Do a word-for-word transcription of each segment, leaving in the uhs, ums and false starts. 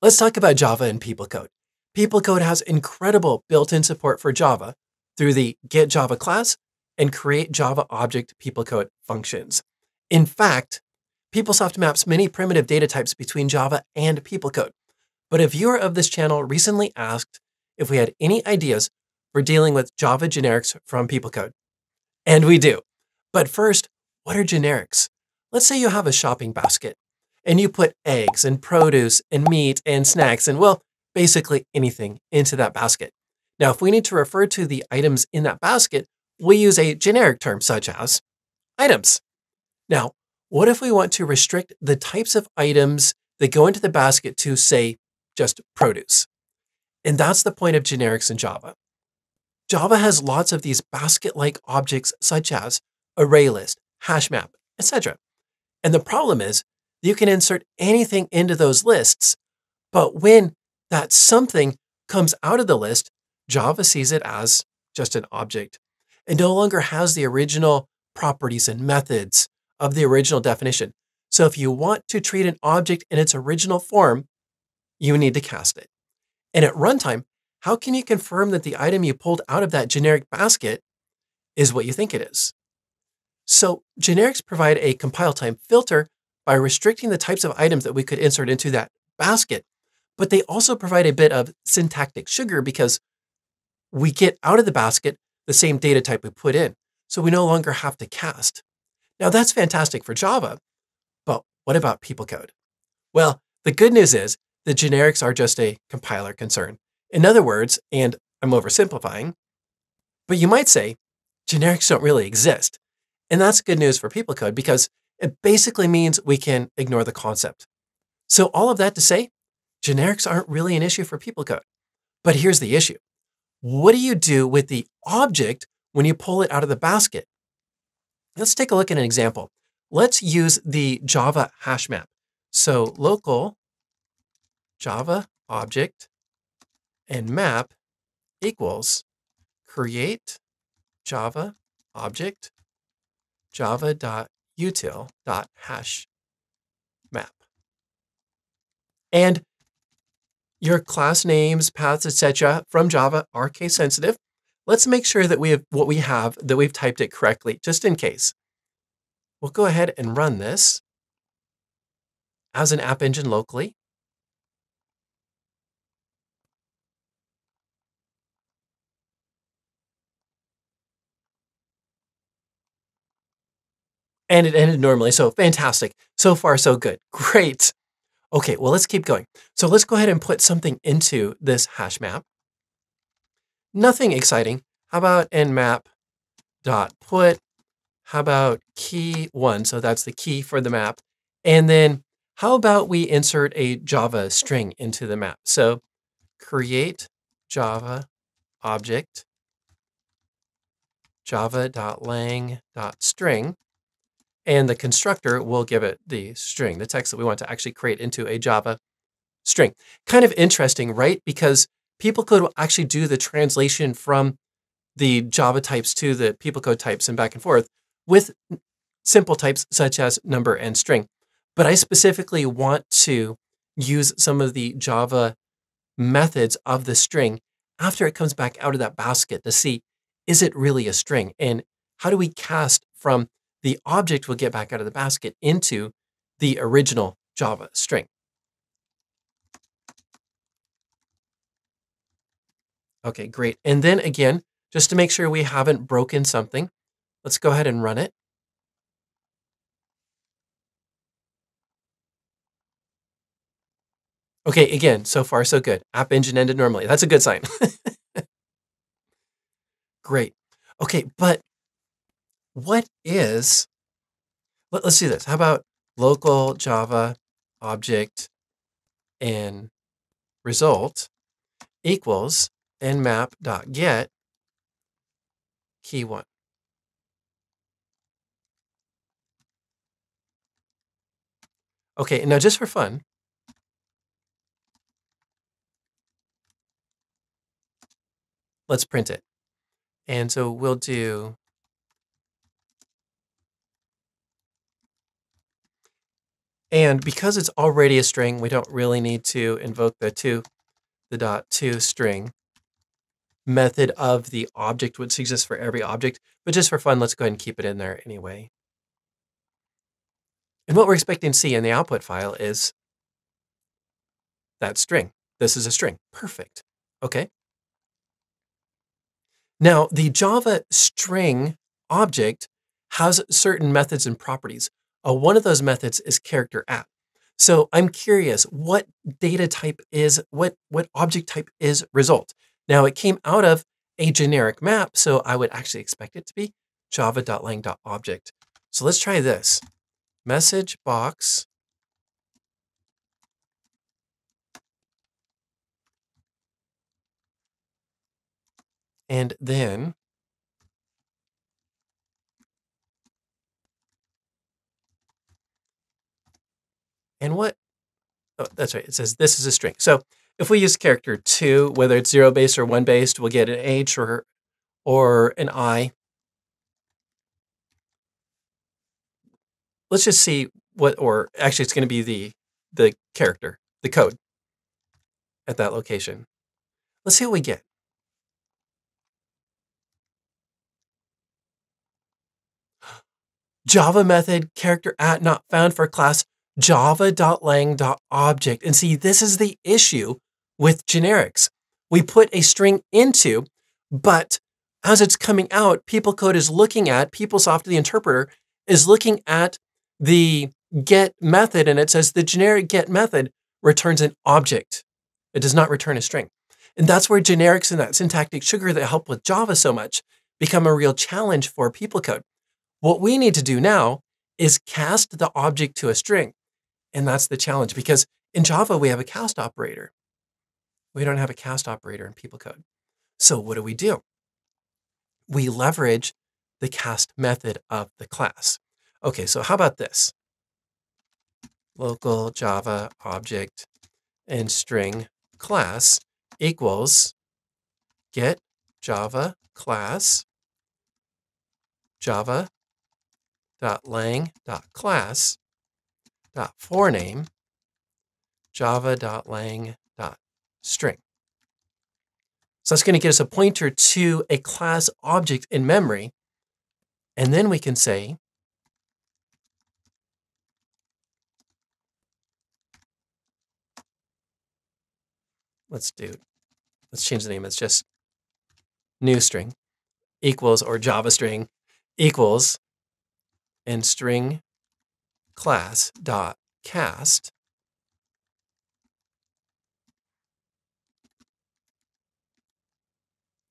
Let's talk about Java and PeopleCode. PeopleCode has incredible built-in support for Java through the GetJavaClass and CreateJavaObject PeopleCode functions. In fact, PeopleSoft maps many primitive data types between Java and PeopleCode. But a viewer of this channel recently asked if we had any ideas for dealing with Java generics from PeopleCode. And we do. But first, what are generics? Let's say you have a shopping basket and you put eggs and produce and meat and snacks and, well, basically anything into that basket. Now, if we need to refer to the items in that basket, we use a generic term such as items. Now, what if we want to restrict the types of items that go into the basket to, say, just produce? And that's the point of generics in Java. Java has lots of these basket-like objects such as ArrayList, HashMap, et cetera. And the problem is you can insert anything into those lists, but when that something comes out of the list, Java sees it as just an object and no longer has the original properties and methods of the original definition. So if you want to treat an object in its original form, you need to cast it. And at runtime, how can you confirm that the item you pulled out of that generic basket is what you think it is? So generics provide a compile time filter by restricting the types of items that we could insert into that basket, but they also provide a bit of syntactic sugar because we get out of the basket the same data type we put in, so we no longer have to cast. Now that's fantastic for Java, but what about PeopleCode? Well, the good news is the generics are just a compiler concern. In other words, and I'm oversimplifying, but you might say generics don't really exist. And that's good news for PeopleCode because it basically means we can ignore the concept. So all of that to say, generics aren't really an issue for PeopleCode. But here's the issue. What do you do with the object when you pull it out of the basket? Let's take a look at an example. Let's use the Java hash map. So local Java object and map equals create Java object java dot util dot hash map. And your class names, paths, et cetera from Java are case sensitive. Let's make sure that we have what we have, that we've typed it correctly, just in case. We'll go ahead and run this as an App Engine locally. And it ended normally, so fantastic. So far, so good. Great. Okay, well, let's keep going. So let's go ahead and put something into this hash map. Nothing exciting. How about nmap.put? How about key one? So that's the key for the map. And then how about we insert a Java string into the map? So create Java object, java dot lang dot string. And the constructor will give it the string, the text that we want to actually create into a Java string. Kind of interesting, right? Because PeopleCode will actually do the translation from the Java types to the PeopleCode types and back and forth with simple types such as number and string. But I specifically want to use some of the Java methods of the string after it comes back out of that basket to see, is it really a string? And how do we cast from the object will get back out of the basket into the original Java string. Okay, great. And then again, just to make sure we haven't broken something, let's go ahead and run it. Okay, again, so far so good. App Engine ended normally. That's a good sign. Great. Okay, but what is, let, let's do this. How about local Java object and result equals nmap.get key one. Okay, now just for fun, let's print it. And so we'll do And because it's already a string, we don't really need to invoke the to, the dot to string method of the object, which exists for every object. But just for fun, let's go ahead and keep it in there anyway. And what we're expecting to see in the output file is that string. This is a string. Perfect. Okay. Now, the Java string object has certain methods and properties. Uh, one of those methods is character app. So I'm curious what data type is, what, what object type is result. Now it came out of a generic map, so I would actually expect it to be java.lang.Object. So let's try this. Message box and then and what? Oh, that's right. It says this is a string. So if we use character two, whether it's zero based or one based, we'll get an H or, or an I. Let's just see what, or actually it's going to be the, the character, the code at that location. Let's see what we get. Java method character at not found for class java.lang.Object. And see, this is the issue with generics. We put a string into, but as it's coming out, PeopleCode is looking at, PeopleSoft, the interpreter, is looking at the get method, and it says the generic get method returns an object. It does not return a string. And that's where generics and that syntactic sugar that help with Java so much become a real challenge for PeopleCode. What we need to do now is cast the object to a string. And that's the challenge, because in Java, we have a cast operator. We don't have a cast operator in PeopleCode. So what do we do? We leverage the cast method of the class. Okay, so how about this? Local Java object and string class equals get Java class Java dot lang dot class dot forename java dot lang dot string. So that's going to give us a pointer to a class object in memory, and then we can say let's do let's change the name. It's just new string equals or Java string equals and string class dot cast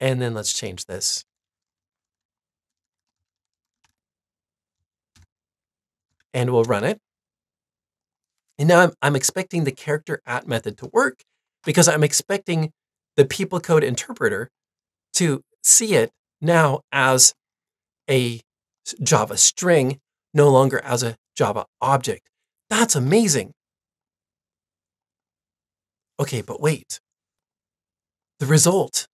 and then let's change this and we'll run it. And now I'm, I'm expecting the character at method to work because I'm expecting the PeopleCode interpreter to see it now as a Java string, no longer as a Java object. That's amazing. Okay, but wait. The result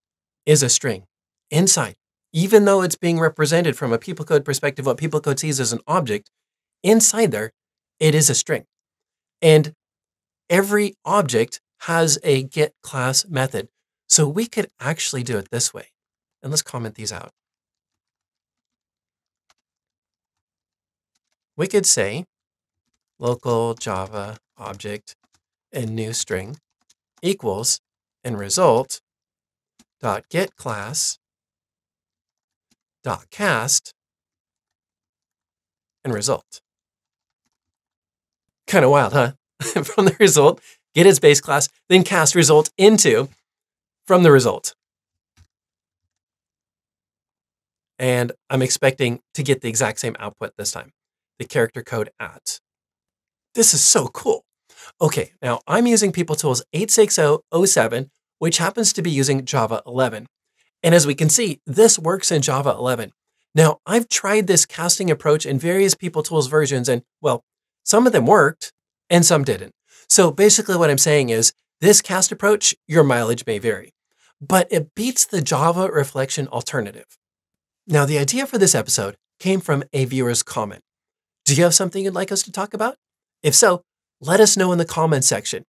is a string inside. Even though it's being represented from a PeopleCode perspective, what PeopleCode sees as an object, inside there, it is a string. And every object has a get class method. So we could actually do it this way. And let's comment these out. We could say local Java object and new string equals and result dot get class dot cast and result. Kind of wild, huh? From the result, get its base class, then cast result into from the result. And I'm expecting to get the exact same output this time. The character code at. This is so cool. Okay, now I'm using PeopleTools eight six zero oh seven, which happens to be using Java eleven. And as we can see, this works in Java eleven. Now I've tried this casting approach in various PeopleTools versions and well, some of them worked and some didn't. So basically what I'm saying is this cast approach, your mileage may vary, but it beats the Java reflection alternative. Now the idea for this episode came from a viewer's comment. Do you have something you'd like us to talk about? If so, Let us know in the comments section.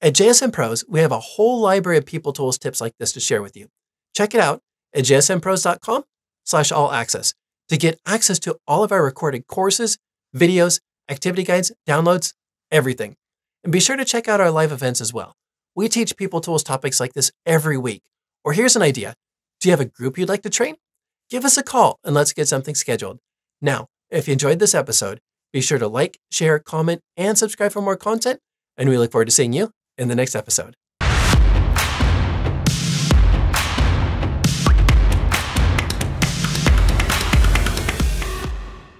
At J S M Pros, we have a whole library of PeopleTools tips like this to share with you. Check it out at j s m pros dot com slash all access to get access to all of our recorded courses, videos, activity guides, downloads, everything. And be sure to check out our live events as well. We teach PeopleTools topics like this every week. Or here's an idea. Do you have a group you'd like to train? Give us a call and let's get something scheduled. Now, if you enjoyed this episode, be sure to like, share, comment, and subscribe for more content. And we look forward to seeing you in the next episode.